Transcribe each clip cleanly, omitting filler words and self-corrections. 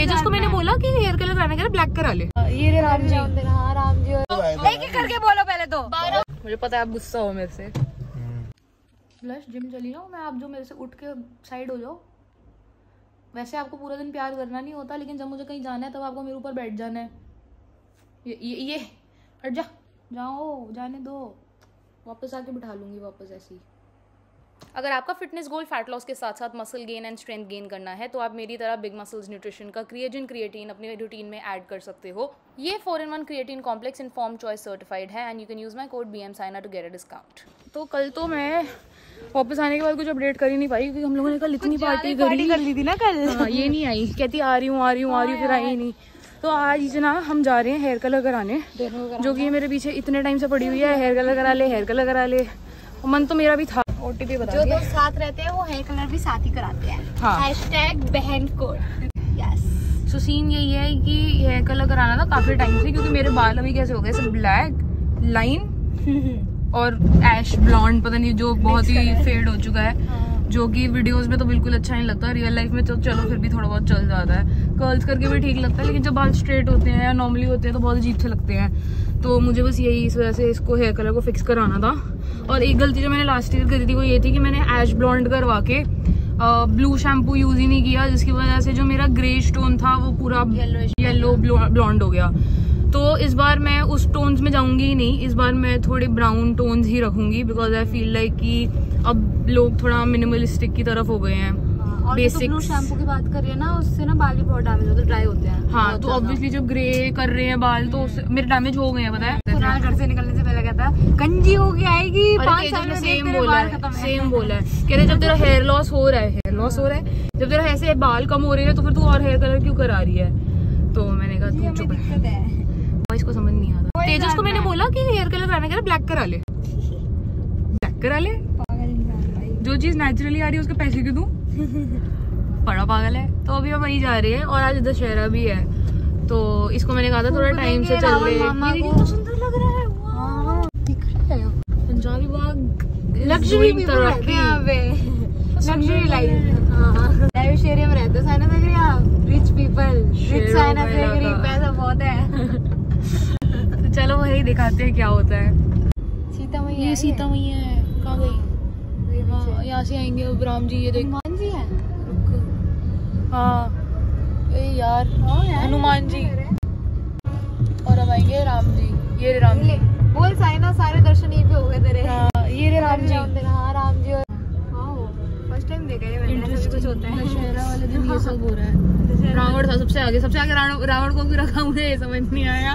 तेजस को मैंने बोला कि हेयर कलर कराने के लिए ब्लैक करा ले। ये राम जी राम जी एक एक करके बोलो पहले तो। मुझे पता है आप गुस्सा हो मेरे से। ब्लश जिम चली जाओ, मैं आप जो मेरे से उठ के साइड हो जाओ। वैसे आपको पूरा दिन प्यार करना नहीं होता, लेकिन जब मुझे कहीं जाना है तब आपको मेरे ऊपर बैठ जाना है। ये हट जा, जाओ जाने दो, वापस आके बिठा लूँगी वापस ऐसे ही। अगर आपका फिटनेस गोल फैट लॉस के साथ साथ muscle gain and strength gain करना है तो आप मेरी तरह बिग मसल्स न्यूट्रिशन का क्रिएटिन क्रिएटीन अपने रूटीन में ऐड कर सकते हो। ये 4-in-1 creatine complex in form choice certified है and you can use my code BM Saina to get a discount. तो कल तो मैं वापस आने के बाद कुछ अपडेट कर ही नहीं पाई क्योंकि हम लोगों ने कल इतनी पार्टी कर ली थी ना कल। हाँ, ये नहीं आई, कहती आ रही हूँ फिर आई नहीं। तो आज ना हम जा रहे हैं हेयर कलर कराने, जो कि मेरे पीछे इतने टाइम से पड़ी हुई है, हेयर कलर करा ले। मन तो मेरा भी था। OTP जो दोस्त साथ रहते हैं वो हेयर कलर भी साथ ही कराते हैं। हाँ। #बहनकोड। Yes. So scene यही है कि हेयर कलर कराना था काफी टाइम से, क्योंकि मेरे बाल अभी कैसे हो गए सब ब्लैक लाइन और ऐश ब्लॉन्ड, पता नहीं जो बहुत ही फेड हो चुका है। हाँ। जो कि वीडियोस में तो बिल्कुल अच्छा नहीं लगता, रियल लाइफ में तो चलो फिर भी थोड़ा बहुत चल जाता है। कर्ल्स करके भी ठीक लगता है, लेकिन जब बाल स्ट्रेट होते हैं या नॉर्मली होते हैं तो बहुत अजीब से लगते हैं। तो मुझे बस यही, इस वजह से इसको हेयर कलर को फिक्स कराना था। और एक गलती जो मैंने लास्ट ईयर करी थी वो ये थी कि मैंने ऐश ब्लॉन्ड करवा के ब्लू शैम्पू यूज़ ही नहीं किया, जिसकी वजह से जो मेरा ग्रे स्टोन था वो पूरा येलो ब्लॉन्ड हो गया। तो इस बार मैं उस टोन्स में जाऊंगी ही नहीं, इस बार मैं थोड़े ब्राउन टोन्स ही रखूंगी, बिकॉज आई फील लाइक कि अब लोग थोड़ा मिनिमलिस्टिक की तरफ हो गए हैं। और बेसिक ब्लू शैम्पू की बात कर रहे हैं ना, उससे ना बाल भी बहुत डैमेज होते हैं, ड्राई होते हैं। हाँ, तो ऑब्वियसली जब ग्रे कर रहे हैं बाल तो मेरे डैमेज हो गए हैं, पता है। घर से निकलने से पहले कहता है गंजी होके आएगी, 5 साल में सेम बोला है। कह रहे जब तेरा हेयर लॉस हो रहा है, जब तेरा ऐसे बाल कम हो रहे हैं तो फिर तू और हेयर कलर क्यों करा रही है। तो मैंने कहा चुप है, इसको समझ नहीं आता। तेजस को मैंने बोला कि हेयर कलर कराने के लिए ब्लैक करा ले। जो चीज नेचुरली आ रही है उसके पैसे क्यों दूं। बड़ा पागल है। तो अभी हम वही जा रहे हैं और आज दशहरा भी है, तो इसको मैंने कहा था थोड़ा टाइम से चल रहे हैं। तो सुंदर लग रहा है, वाह दिख रहा है पंजाबी बाग, लग्जरी भी रखते हैं वे, लग्जरी लाइफ। हां लाइफ शेयर में रहते साइना सेखरी, आप rich people, rich Saina Sekhri, पैसा बहुत है। तो चलो वही दिखाते हैं क्या होता है। सीता मैया है, कहाँ गई? यहाँ से आएंगे अब राम जी, ये देखो हनुमान जी है। हाँ यार, हनुमान जी और अब आएंगे राम जी। ये राम जी बोल साइना, सारे दर्शन यहीं पे हो गए तेरे। ये राम जी फर्स्ट टाइम देखा है मैंने, इंटरेस्ट कुछ होता है। दशहरा वाले दिन ये सब हो रहा है। रावण था सबसे आगे रावण को भी रखा, मुझे ये समझ नहीं आया।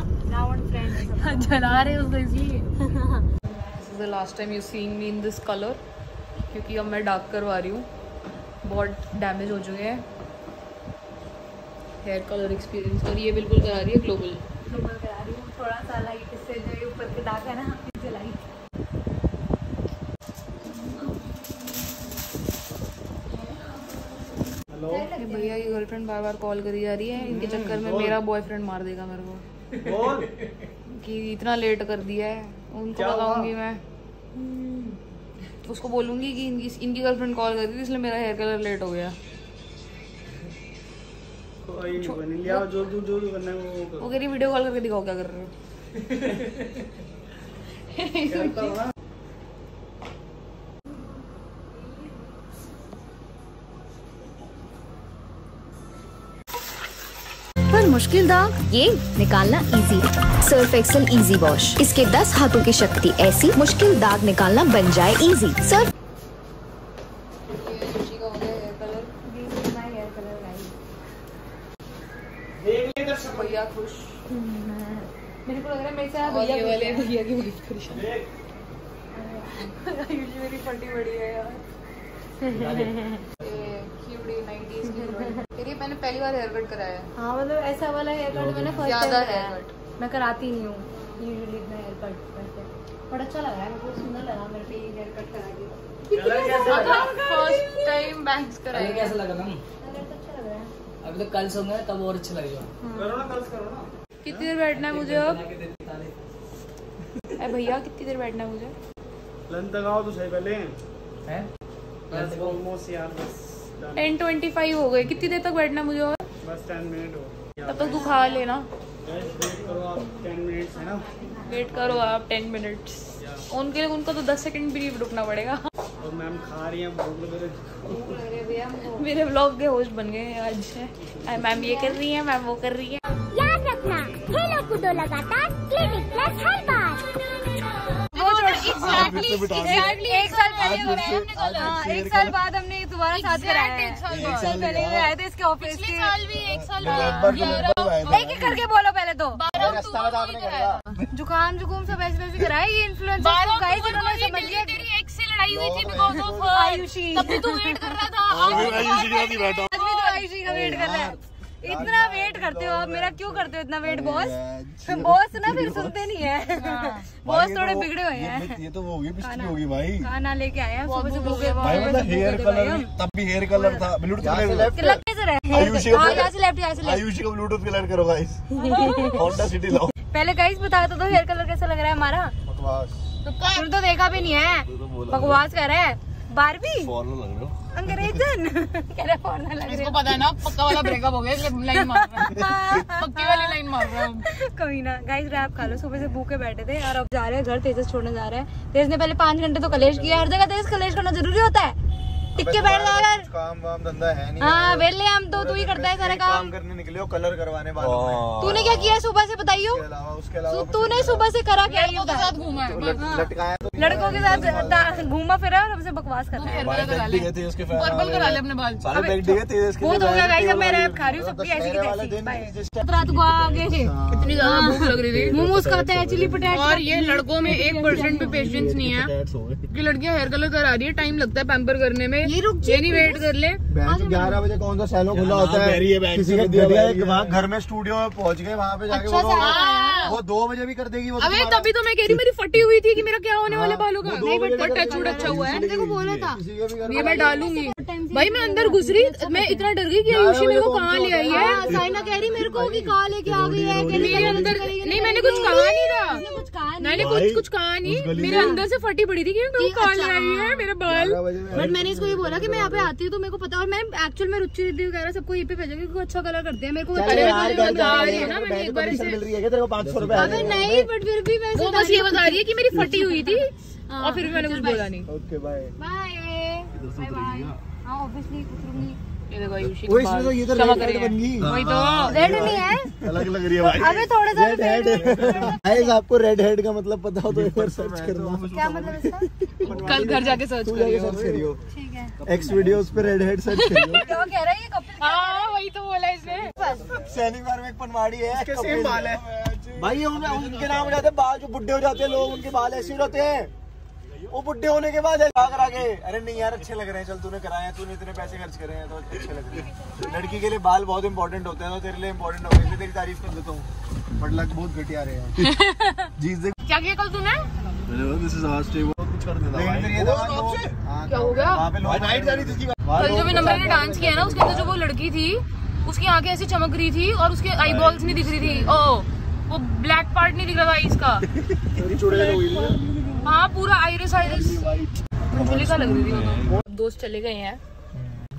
जला रहे उसको इसलिए। This is the last time you seeing me in this color, क्योंकि अब मैं डार्क करवा रही हूँ, बहुत डैमेज हो चुके हैं हेयर कलर एक्सपीरियंस। और ये बिल्कुल करा रही है ग्लोबल करा रही हूँ, थोड़ा सा लाइट इससे जो है ऊपर के दाग है ना इससे लाइट। भैया की गर्लफ्रेंड बार बार कॉल करी जा रही है, इनके चक्कर में मेरा बॉयफ्रेंड मार देगा मेरे को कि इतना लेट कर दिया है। उनको बताऊंगी मैं, उसको बोलूंगी कि इनकी गर्लफ्रेंड कॉल कर रही थी इसलिए मेरा हेयर कलर लेट हो गया। वो कह रही वीडियो कॉल करके दिखाओ क्या कर रहे हो। मुश्किल दाग ये निकालना इजी है, सर्फ एक्सेल इजी वॉश। इसके 10 हाथों की शक्ति ऐसी मुश्किल दाग निकालना बन जाए इजी। सर्फ भैया खुश, मेरे को लग रहा है मेरे साथ वाले भैया की बात करी। मैंने पहली बार हेयर कट कराया। हाँ मतलब ऐसा वाला हेयर कट मैंने फर्स्ट टाइम कराया, मैं कराती नहीं हूँ यूजुअली इतना हेयर कट, बट अच्छा लगा मेरे को, सुंदर लगा मेरे पे हेयर कट करा के। फर्स्ट टाइम बैंक्स कराया, कैसा लगा मैम? अच्छा लग रहा है, अभी तो कर्ल्स होंगे तब और अच्छा लगेगा। करो ना कर्ल्स करो ना। कितनी देर बैठना है मुझे अब? अरे भैया कितनी देर बैठना है मुझे? लंच लगाओ तो सही पहले हैं। 10:25 हो गए, कितनी देर तक बैठना मुझे और? बस 10 मिनट हो, तब तक तो खा लेना। वेट करो आप 10 मिनट्स। उनके लिए उनको तो 10 सेकंड भी नहीं रुकना पड़ेगा। और मैम खा रही हैं, भूख लग रही है। मेरे व्लॉग के होस्ट बन गए आज से। मैम ये कर रही है, मैम वो कर रही है। याद रखना, खेलो कूदो लगातार, क्लिनिक प्लस हर बार। वो एक साल बाद हमने दोबारा साथ कराया था इसके ऑफिस के। एक करके बोलो पहले तो। जुकाम सब ऐसे कराए ये इन्फ्लुएंसर। आई हुई थी बिकॉज़ ऑफ आयुषी। तब भी तू वेट कर रहा था। आज भी तो आयुषी का वेट कर रहा है। इतना वेट करते हो आप, मेरा क्यों करते हो इतना वेट बॉस? बॉस ना फिर सुनते नहीं है। बॉस थोड़े बिगड़े हुए हैं। ये तो वो होगी पिछली होगी भाई। खाना लेके आए हैं सुबह सुबह। हेयर कलर, तब भी हेयर कलर था। आयुषी का ब्लूटूथ कलर करो गाइस। होंडा सिटी लाओ। पहले गाइस बता दो हेयर कलर कैसा लग रहा है हमारा। तुम तो देखा भी नहीं है, बकवास कर रहा है। बारहवीं अंग्रेजन कह रहा है फॉरनर लग रहा है। इसको पता है ना पक्का वाला ब्रेकअप हो गया, इसलिए लाइन मार रहा है। पक्की वाली लाइन मार रहा है। कोई ना गाइस, रैप खा लो। सुबह से भूखे बैठे थे और अब जा रहे हैं घर। तेजस छोड़ने जा रहे हैं। तेज ने पहले 5 घंटे तो कलेश किया। हर जगह तेज कलेश करना जरूरी होता है। टिक्के बैठ जाओ यार, काम वाम धंधा है नहीं। हाँ वेले हम तो तू ही करता है सारा काम। करने निकले हो कलर करवाने वालों में। तूने क्या किया सुबह से बताइयो? तूने सुबह से करा क्या? लड़कों के साथ घूमा, लटकाया तो लड़कों के साथ घूमा फिरा और हमसे बकवास करता है। पर्पल करा ले अपने बाल। बहुत हो गया गाइस, अब मैं रैप खा रही हूँ। सबकी ऐसी रात को आ गए थे, इतनी ज्यादा भूख लग रही थी। मोमोज खाते हैं, चिली पटेट। और ये लड़कों में 1% भी पेशेंस नहीं है कि लड़कियाँ हेयर कलर करा रही है। टाइम लगता है पैम्पर करने में। ये रुक नहीं, वेट कर ले। 11 बजे कौन सा सैलून खुला होता है? किसी का दे दिया है कि वहाँ घर में स्टूडियो में पहुँच गए, वहाँ पे जाके वो 2 बजे भी कर देगी वो। अबे तभी तो मैं कह रही, मेरी फटी हुई थी कि मेरा क्या होने वाले बालों का। नहीं बट टच वुड अच्छा हुआ है, देखो बोला था ये मैं डालूंगी। भाई मैं अंदर घुसरी, मैं इतना डर गई कि आयुषी मेरे को कहाँ ले आई है। साइना कह रही मेरे को कि कहाँ लेके आ गई है। नहीं मैंने कुछ कहा नहीं था, मैंने कुछ कहा नहीं। मेरे अंदर से फटी पड़ी थी कि मेरे को कहाँ ले आई है मेरे बाल। बट मैंने इसको ये बोला कि मैं यहाँ पे आती हूँ तो मेरे को पता। और मैं एक्चुअल में रुचि दीदी वगैरह सबको यहीं पे भेजूंगी क्योंकि अच्छा कलर करते हैं। मेरे को एक बार नहीं, बट फिर भी वो बस ये बता रही है कि मेरी फटी हुई थी और फिर भी मैंने कुछ बोला नहीं। हाँ ऑब्वियसली ये देखो आयुषी वो इसमें तो ये तो बन गई। वही तो रेड नहीं है, अलग लग रही है भाई। अबे थोड़ा सा रेड गाइस, आपको रेड हेड का मतलब पता हो तो एक बार सर्च करना। क्या मतलब इसका? कल घर जाके सर्च करियो, ठीक है? एक्स वीडियोस पे रेड हेड सर्च करियो। क्या कह रहा है ये कपिल? हां वही तो बोला इसने। शनिवार में एक पनवाड़ी है, इसके सेम बाल है भाई। उनके नाम जाते हैं बाल, जो बुड्ढे हो जाते हैं लोग उनके बाल ऐसे ही होते हैं। वो बुड्ढे होने के बाद करा के अरे नहीं यार अच्छे लग रहे हैं, चल तूने कराया, तूने इतने पैसे खर्च करे हैं तो अच्छे लग रहे हैं। लड़की के लिए बाल बहुत इंपॉर्टेंट होते हैं तो तेरे लिए इम्पोर्टेंट हो गए, तेरी तारीफ कर देता हूँ। बट लग बहुत घटिया रहे हैं। जी क्या किया कल तूने? कुछ कर देता, क्या हो गया? कल जो भी नंबर ने डांस किया ना उसके अंदर जो वो लड़की थी उसकी आंखें ऐसी चमक रही थी और उसके आई बॉल्स नहीं दिख रही थी। वो ब्लैक पार्ट नहीं दिख रहा था इसका। हाँ पूरा आयरिस आयरिस का लग रही थी। दोस्त चले गए हैं,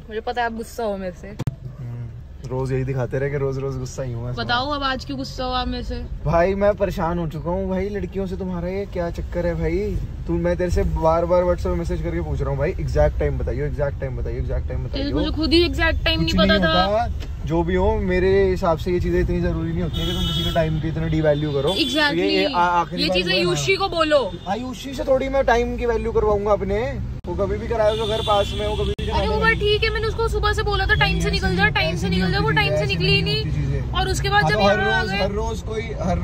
मुझे पता है आप गुस्सा हो मेरे से। रोज यही दिखाते रहे कि रोज रोज गुस्सा ही हुआ। बताओ अब आज क्यों गुस्सा हुआ मेरे से? भाई मैं परेशान हो चुका हूँ भाई लड़कियों से। तुम्हारा ये क्या चक्कर है भाई? मैं तेरे से बार बार व्हाट्सएप में मैसेज करके पूछ रहा हूँ भाई एग्जैक्ट टाइम बताइयो, एग्जैक्ट टाइम बताइयो, एग्जैक्ट टाइम बताइयो। मुझे खुद ही एग्जैक्ट टाइम नहीं पता था। जो भी हो मेरे हिसाब से ये चीजें इतनी जरूरी नहीं होती है कि तुम किसी के टाइम की इतना डिवैल्यू करो। एग्जैक्टली ये चीजें आयुषी को बोलो। आयुषी से थोड़ी मैं टाइम की वैल्यू करवाऊंगा अपने। वो कभी भी कराया तो घर पास में, वो कभी भी। अरे वो बात ठीक है, मैंने उसको सुबह से बोला था टाइम से निकल जा, टाइम से निकल जा। वो टाइम से निकली ही नहीं। और उसके बाद जब हर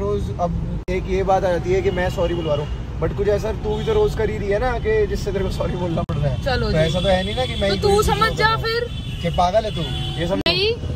रोज अब एक ये बात आ जाती है कि मैं सॉरी बुलवा रहा हूँ। बट कुछ ऐसा तू भी तो रोज कर ही रही है ना कि जिससे तेरे को सॉरी बोलना पड़ रहा है। चलो तो ऐसा तो है नहीं ना कि मैं तो तू समझ जा फिर कि पागल है तू। ये समझ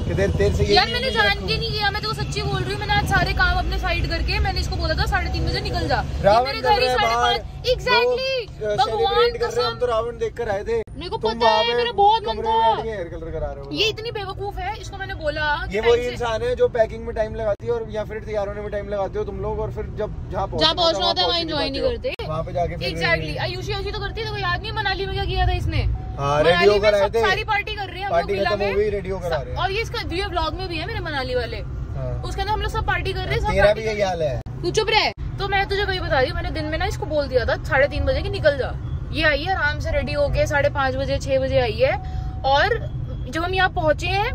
कि तेरे से यार मैंने जान के नहीं किया, मैं तो सच्ची बोल रही हूँ। मैंने आज सारे काम अपने साइड करके मैंने इसको बोला था 3:30 बजे निकल जा, मेरे घर ही 5:30। एग्जैक्टली भगवान कसम, हम तो रावण देख कर आए थे। मेरे को पता है, मेरा बहुत मन था। हेयर कलर करा रहे हो ये, इतनी बेवकूफ है। इसको मैंने बोला ये वही इंसान है जो पैकिंग में टाइम लगाती है और या फिर तैयार होने में टाइम लगाते हो तुम लोग, और फिर जब जहाँ पहुँचना होता है वहाँ एंजॉय नहीं करते, वहाँ पे जाके। एग्जैक्टली आयुषी तो करती है। याद नहीं मनाली में क्या किया था इसने? रेडियो कराए थे, सारी पार्टी कर रहे हैं पार्टी में भी रेडियो करा रहे हैं। और ये इसका वीडियो व्लॉग में भी है मेरे मनाली वाले, उसके अंदर हम लोग सब पार्टी कर रहे हैं। मेरा भी यही हाल है, तू चुप रहे। तो मैं तुझे कहीं बता रही हूँ, मैंने दिन में ना इसको बोल दिया था 3:30 बजे की निकल जा। ये आई है आराम से रेडी होके 5:30 बजे 6 बजे आई है, और जब हम यहाँ पहुंचे हैं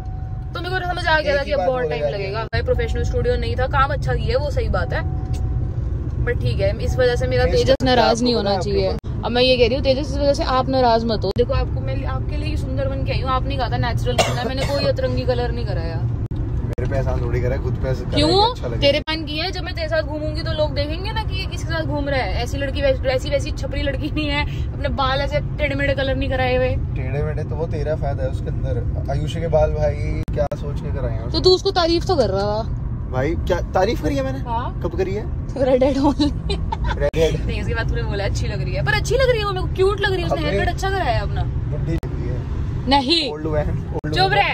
तो मेरे को समझ आ गया था कि अब बहुत टाइम लगेगा। भाई प्रोफेशनल स्टूडियो नहीं था, काम अच्छा किया है वो सही बात है, बट ठीक है इस वजह से मेरा तेजस नाराज नहीं होना चाहिए। अब मैं ये कह रही हूँ तेजस इस वजह से आप नाराज मत हो। देखो आपको मैं आपके लिए सुंदर बन के आई हूँ, आपने कहा था नेचुरल करना, मैंने कोई अतरंगी कलर नहीं कराया। मेरे पे ऐसा थोड़ी करा, खुद पे ऐसा क्यों तेरे पैन की है। जब मैं तेरे साथ घूमूंगी तो लोग देखेंगे ना कि किसके साथ घूम रहा है, ऐसी लड़की ऐसी वैसी छपरी लड़की नहीं है, अपने बाल ऐसे टेढ़े मेढ़े कलर नहीं कराए हुए। टेढ़े मेढ़े तो वो तेरा फायदा है उसके अंदर, आयुष के बाल भाई क्या सोच के कराए। तो तू उसको तारीफ तो कर रहा था भाई, क्या तारीफ करी है मैंने? कब करी है? नहीं इसके बाद तूने बोला अच्छी लग रही है, पर अच्छी लग रही है वो, मेरे को क्यूट लग रही है, उसने हेयरकट अच्छा कराया है अपना। नहीं चुप रहे,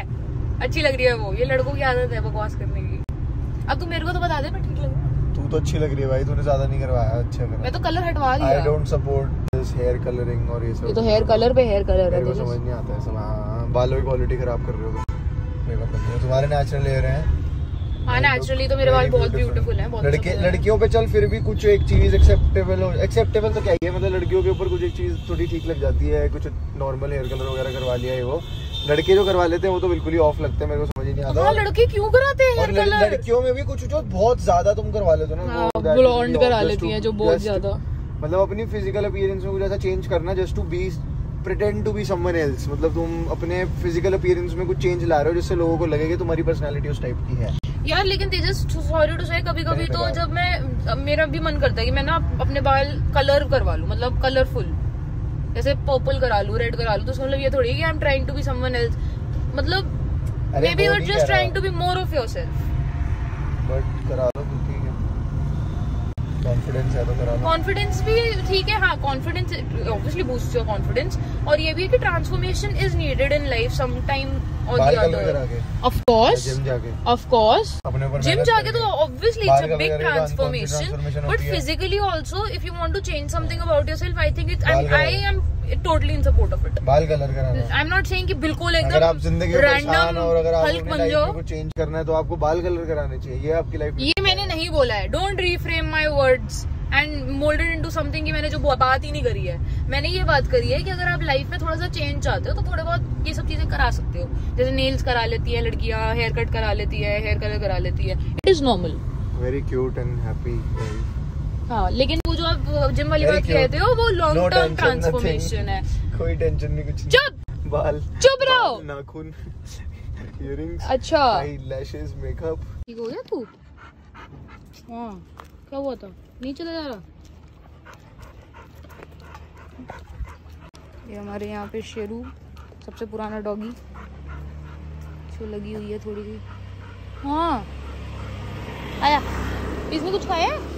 अच्छी लग रही है वो, ये लड़कों की आदत है बकवास करने की। अब तू मेरे को तो बता दे मैं ठीक लग रही हूं। तू तो अच्छी लग रही है भाई, तूने ज्यादा नहीं करवाया अच्छा करा। मैं तो कलर हटवा दिया। I don't support this hair colouring और ये सब। ये तो हेयर कलर पे हेयर कलर है, मुझे समझ नहीं आता है सब। बालों की क्वालिटी खराब कर रहे हो मेरे मतलब, तुम्हारे नेचुरल हेयर हैं। हाँ नेचुरली तो मेरे बाल बहुत ब्यूटीफुल हैं। लड़कियों पे चल फिर भी कुछ एक चीज एक्सेप्टेबल हो, एक्सेप्टेबल तो क्या ही है मतलब, लड़कियों के ऊपर कुछ एक चीज थोड़ी ठीक लग जाती है, कुछ नॉर्मल हेयर कलर वगैरह करवा लिया है वो। लड़के जो करवा लेते हैं वो तो बिल्कुल ही ऑफ लगते हैं, मेरे को समझ ही नहीं आता। लड़के क्यों कराते हैं? लड़कियों में भी कुछ जो बहुत ज्यादा तुम करवा लेते हो ना, ब्लॉन्ड करा लेती है जो बहुत ज्यादा, मतलब अपनी फिजिकल अपीयरेंस में कुछ ऐसा चेंज करना just to be pretend to be someone else. मतलब तुम अपने फिजिकल अपीयरेंस में कुछ चेंज ला रहे हो जिससे लोगों को लगे कि तुम्हारी पर्सनालिटी उस टाइप की है यार। लेकिन तेजस सॉरी टू से कभी कभी तो जब मैं, मेरा भी मन करता है कि मैं ना अपने बाल कलर करवा लूं, मतलब कलरफुल जैसे पर्पल करा लूं, रेड करा लूं, तो उसका मतलब ये थोड़ी कि I am trying to be someone else, मतलब may be you are just trying to be more of yourself. But करा लो ठीक है, कॉन्फिडेंस है तो करा लो। कॉन्फिडेंस भी ठीक है, हां confidence obviously boost your confidence, और ये भी कि transformation is needed in life some time. बाल ऑफ कोर्स जिम जाके तो obviously it's a big transformation, but physically also if you want to change something about yourself I think it's, I am totally in support of it. बाल colour कराना, I am not saying कि बिल्कुल एकदम random और अगर आप अपनी life को चेंज करना है तो आपको बाल कलर कराने चाहिए, ये आपकी लाइफ। ये मैंने नहीं बोला है, don't reframe my words and moulded into something कि मैंने जो बात ही नहीं करी है। मैंने ये बात करी है कि अगर आप लाइफ में थोड़ा सा चेंज चाहते हो तो थोड़े बहुत ये सब चीजें करा सकते हो, जैसे नेल्स करा लेती है लड़कियां, हेयर कट करा लेती है, हेयर कलर करा लेती है, it is normal. Very cute and happy. हाँ लेकिन वो जो आप जिम वाली बात कहते हो वो लॉन्ग टर्म ट्रांसफॉर्मेशन है। कोई टेंशन नहीं, कुछ चुप बाल, चुप रहो, नाखून, इयररिंग्स, अच्छा आईलैशेस, मेकअप। ठीक हो गया तू? हां क्या हुआ था? नहीं चला जा रहा। ये हमारे यहाँ पे शेरू सबसे पुराना डॉगी जो लगी हुई है थोड़ी सी। हाँ आया, इसमें कुछ खाया है?